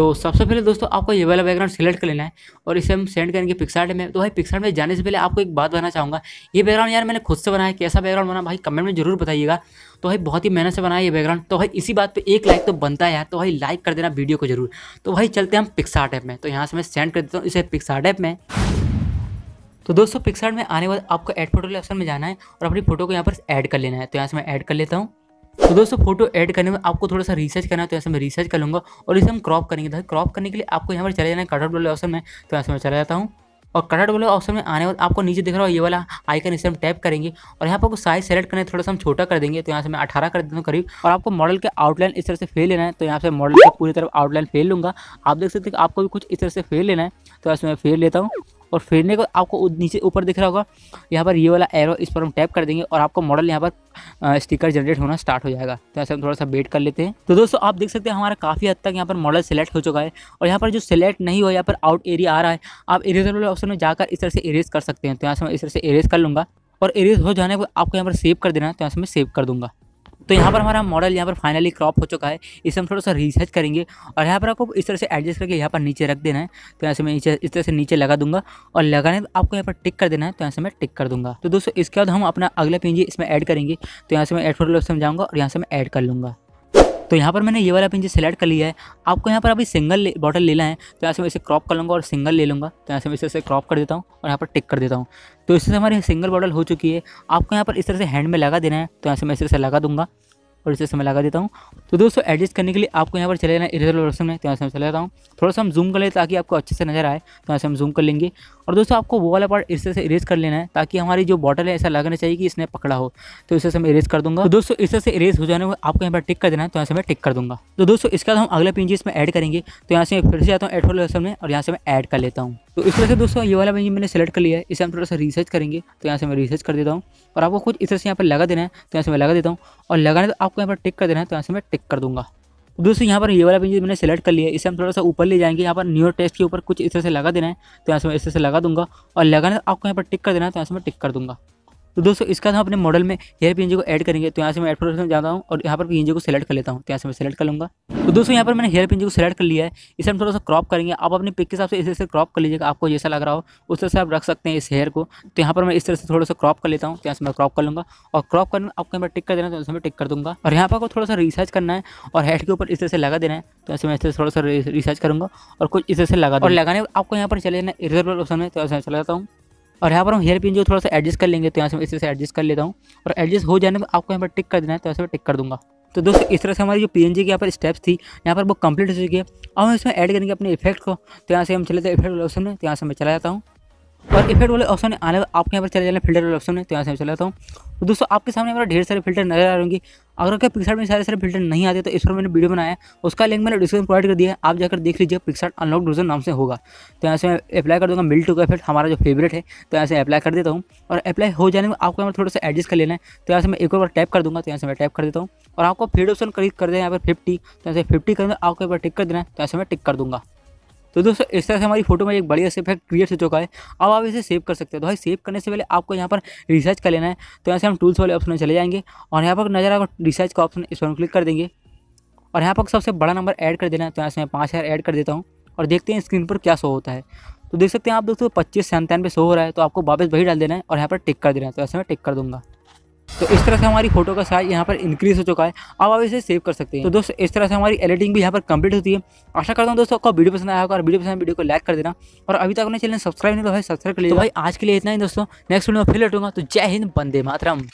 तो सबसे पहले दोस्तों आपको ये वाला बैकग्राउंड सिलेक्ट कर लेना है और इसे हम सेंड करेंगे पिक्सआर्ट में। तो भाई पिक्सआर्ट में जाने से पहले आपको एक बात बताना चाहूँगा, ये बैकग्राउंड यार मैंने खुद से बनाया, कैसा बैकग्राउंड बना भाई कमेंट में जरूर बताइएगा। तो भाई बहुत ही मेहनत से बनाया ये बैकग्राउंड, तो भाई इसी बात पे एक लाइक तो बनता है यार, तो भाई लाइक कर देना वीडियो को जरूर। तो भाई चलते हैं हम पिक्सआर्ट ऐप में, तो यहाँ से मैं सेंड कर देता हूँ इसे पिक्सआर्ट ऐप में। तो दोस्तों पिक्सआर्ट में आने के बाद आपको ऐड फोटो के ऑप्शन में जाना है और अपनी फोटो को यहाँ पर ऐड कर लेना है, तो यहाँ से मैं ऐड कर लेता हूँ। तो दोस्तों फोटो ऐड करने में आपको थोड़ा सा रिसर्च करना है, तो ऐसे मैं रिसर्च कर लूँगा और इसे हम क्रॉप करेंगे। तो क्रॉप करने के लिए आपको यहाँ पर चले जाना है कटआउट वाले ऑप्शन में, तो ऐसे मैं चला जाता हूँ और कटआउट वाले ऑप्शन में आने के बाद आपको नीचे दिख रहा है ये वाला आइकन, इसे हम टैप करेंगे और यहाँ पर आपको साइज सेलेक्ट करना है, थोड़ा सा हम छोटा कर देंगे, तो यहाँ से मैं 18 कर देता हूँ करीब। और आपको मॉडल के आउटलाइन इस तरह से फेल लेना है, तो यहाँ से मॉडल को पूरी तरफ आउटलाइन फेल लूँगा। आप देख सकते हैं कि आपको भी कुछ इस तरह से फेल लेना है, तो ऐसे मैं फेल लेता हूँ और फेरने को आपको नीचे ऊपर दिख रहा होगा यहाँ पर ये वाला एरो, इस पर हम टैप कर देंगे और आपको मॉडल यहाँ पर स्टिकर जनरेट होना स्टार्ट हो जाएगा। तो ऐसे हम थोड़ा सा वेट कर लेते हैं। तो दोस्तों आप देख सकते हैं हमारा काफ़ी हद तक यहाँ पर मॉडल सेलेक्ट हो चुका है और यहाँ पर जो सिलेक्ट नहीं हुआ यहाँ पर आउट एरिया आ रहा है, आप इरेजर वाले ऑप्शन में जाकर इस तरह से इरेज कर सकते हैं। तो यहाँ से मैं इस तरह से इरेज कर लूँगा और इरेज हो जाने पर आपको यहाँ पर सेव कर देना है, तो यहाँ से मैं सेव कर दूँगा। तो यहाँ पर हमारा मॉडल यहाँ पर फाइनली क्रॉप हो चुका है, इसे हम थोड़ा सा रिसर्च करेंगे और यहाँ पर आपको इस तरह से एडजस्ट करके यहाँ पर नीचे रख देना है। तो यहाँ से मैं नीचे इस तरह से नीचे लगा दूंगा और लगाने आपको यहाँ पर टिक कर देना है, तो यहाँ से मैं टिक कर दूंगा। तो दोस्तों इसके बाद हम अपना अगला पिंजी इसमें ऐड करेंगे, तो यहाँ से मैं ऐड फोटो ऑप्शन में जाऊँगा और यहाँ से मैं ऐड कर लूँगा। तो यहाँ पर मैंने ये वाला पिंजी सेलेक्ट कर लिया है, आपको यहाँ पर अभी सिंगल बॉटल लेना है, तो यहाँ से मैं इसे क्रॉप कर लूँगा और सिंगल ले लूँगा। तो यहाँ से मैं इस तरह से क्रॉप कर देता हूँ और यहाँ पर टिक कर देता हूँ। तो इससे हमारी सिंगल बॉटल हो चुकी है, आपको यहाँ पर इस तरह से हैंड में लगा देना है, तो यहाँ से मैं इस तरह से लगा दूँगा और इसे मैं लगा देता हूँ। तो दोस्तों एडजस्ट करने के लिए आपको यहाँ पर चले जाना इरेजर ऑप्शन में, तो यहाँ से मैं चला जाता हूँ। थोड़ा सा हम जूम कर लें ताकि आपको अच्छे से नजर आए, तो यहाँ से हम जूम कर लेंगे और दोस्तों आपको वो वाला पार्ट इस तरह से इरेज कर लेना है ताकि हमारी जो बॉटल है ऐसा लगना चाहिए कि इसने पकड़ा हो। तो इसे मैं इरेज कर दूँगा। तो दोस्तों इस तरह से इरेज हो जाने को आपको यहाँ पर टिक कर देना है, तो यहाँ से मैं टिक कर दूँगा। तो दोस्तों इसके बाद हम अगला पिंजी इसमें ऐड करेंगे, तो यहाँ से फिर से आता हूँ एड फोटो ऑप्शन में और यहाँ से मैं ऐड कर लेता हूँ। तो इस तरह से दोस्तों ये वाला पिंजी मैंने सेलेक्ट कर लिया है, इसे हम थोड़ा सा रिसर्च करेंगे, तो यहाँ से मैं रिसर्च कर देता हूँ और आपको कुछ इस तरह से यहाँ पर लगा देना है, तो यहाँ से मैं लगा देता हूँ और लगाने तो आपको यहाँ पर टिक कर देना है, तो यहाँ से मैं टिक कर दूँगा। दोस्तों यहाँ पर ये वाला पिंजी मैंने सेलेक्ट कर लिया है, इसे हम थोड़ा सा ऊपर ले जाएंगे, यहाँ पर न्यू टेक्स्ट के ऊपर कुछ इस तरह से लगा देना है, तो यहाँ से मैं इस तरह से लगा दूँगा और लगाने तो आपको यहाँ पर टिक कर देना है, तो यहाँ से मैं टिक कर दूँगा। तो दोस्तों इसका हम अपने मॉडल में हेयर पिंजी को ऐड करेंगे, तो यहाँ से मैं ऐड फोटो ऑप्शन में जाता हूँ और यहाँ पर पिंजी को सेलेक्ट कर लेता हूँ, तो यहाँ से मैं सेलेक्ट कर लूँगा। तो दोस्तों यहाँ पर मैंने हेयर पिंजी को सेलेक्ट कर लिया है, इसे हम थोड़ा सा क्रॉप करेंगे, आप अपने पिक के हिसाब से इस तरह से क्रॉप कर लीजिएगा, आपको जैसा लग रहा हो उस तरह से आप रख सकते हैं इस हेयर को। तो यहाँ पर मैं इस तरह से थोड़ा सा क्रॉप कर लेता हूँ, तो यहाँ से मैं क्रॉप कर लूँगा और क्रॉप करना आपको यहाँ पर टिक कर देना, तो यहाँ से मैं टिक कर दूँगा। और यहाँ पर आपको थोड़ा सा रिसर्च करना है और हेड के ऊपर इस तरह से लगा देना है, तो ऐसे मैं इस तरह से थोड़ा सा रिसर्च करूँगा और कुछ इस तरह से लगा और लगाने आपको यहाँ पर चले जाना इरेजर ऑप्शन है, तो ऐसे मैं चला जाता हूँ और यहाँ पर हम हेयर पिन जो थोड़ा सा एडजस्ट कर लेंगे, तो यहाँ से मैं इस तरह से एडजस्ट कर लेता हूँ और एडजस्ट हो जाने पर आपको यहाँ पर टिक कर देना है, तो यहाँ से मैं टिक कर दूँगा। तो दोस्तों इस तरह से हमारी जो पीएनजी की यहाँ पर स्टेप्स थी यहाँ पर वो कंप्लीट हो चुकी है। अब हम इसमें ऐड करेंगे अपने इफेक्ट को, तो यहाँ से हम चले जाते हैं इफेक्ट वाले ऑप्शन में, तो यहाँ से मैं चला जाता हूँ और इफेक्ट वाले ऑप्शन में आने पर आपको यहाँ पर चले जाना फिल्टर वाले ऑप्शन में, तो यहाँ से मैं चला जाता हूँ। तो दोस्तों आपके सामने हमारा ढेर सारे फिल्टर नजर आ रहे होंगे, अगर आपके पिक्सआर्ट में सारे फिल्टर नहीं आते तो इस पर मैंने वीडियो बनाया है, उसका लिंक मैंने डिस्क्रिप्शन प्रोवाइड कर दिया है, आप जाकर देख लीजिए, पिक्सआर्ट अनलॉक वर्जन नाम से होगा। तो यहाँ से मैं अप्लाई कर दूँगा मिल्ट का इफेक्ट, हमारा जो फेवरेट है, तो यहाँ से अप्लाई कर देता हूँ और अप्लाई हो जाने में आपको यहाँ पर थोड़ा सा एडजस्ट कर लेना है, तो यहाँ से मैं एक बार टैप कर दूँगा, तो यहाँ से मैं टैप कर देता हूँ और आपको फेड ऑप्शन करीब कर दें यहाँ पर 50, तो यहाँ से 50 कर आपको एक बार टिक कर देना है, तो यहाँ से मैं टिक कर दूँगा। तो दोस्तों इस तरह से हमारी फोटो में एक बढ़िया से इफेक्ट क्रिएट हो चुका है। अब आप इसे सेव कर सकते हो, तो भाई सेव करने से पहले आपको यहाँ पर रिसर्च कर लेना है, तो यहाँ से हम टूल्स वाले ऑप्शन में चले जाएंगे और यहाँ पर नजर आएगा रिसर्च का ऑप्शन, इस पर हम क्लिक कर देंगे और यहाँ पर सबसे बड़ा नंबर ऐड कर देना है, तो यहाँ से मैं 5000 ऐड कर देता हूँ और देखते हैं स्क्रीन पर क्या शो होता है। तो देख सकते हैं आप दोस्तों 2597 शो हो रहा है, तो आपको वापस वही डाल देना है और यहाँ पर टिक कर देना है, तो ऐसे मैं टिक कर दूँगा। तो इस तरह से हमारी फोटो का साइज यहाँ पर इंक्रीज हो चुका है, अब आप इसे सेव कर सकते हैं। तो दोस्तों इस तरह से हमारी एडिटिंग भी यहाँ पर कंप्लीट होती है। आशा करता हूँ दोस्तों आपको वीडियो पसंद आया होगा और वीडियो पसंद वीडियो को लाइक कर देना और अभी तक अपने चैनल सब्सक्राइब नहीं तो भाई सब्सक्राइब कर लीजिए। तो भाई आज के लिए इतना ही दोस्तों, नेक्स्ट वीडियो में फिर लौटूंगा। तो जय हिंद, वंदे मातरम।